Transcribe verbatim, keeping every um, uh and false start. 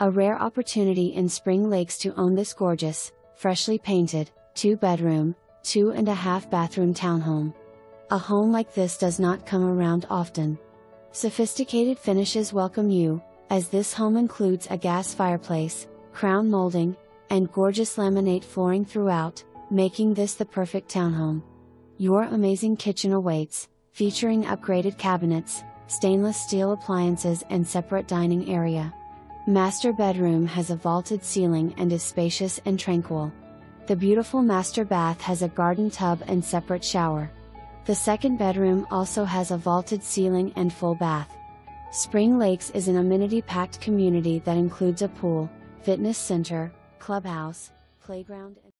A rare opportunity in Spring Lakes to own this gorgeous, freshly painted, two-bedroom, two-and-a-half-bathroom townhome. A home like this does not come around often. Sophisticated finishes welcome you, as this home includes a gas fireplace, crown molding, and gorgeous laminate flooring throughout, making this the perfect townhome. Your amazing kitchen awaits, featuring upgraded cabinets, stainless steel appliances, and separate dining area. Master bedroom has a vaulted ceiling and is spacious and tranquil. The beautiful master bath has a garden tub and separate shower. The second bedroom also has a vaulted ceiling and full bath. Spring Lakes is an amenity-packed community that includes a pool, fitness center, clubhouse, playground, and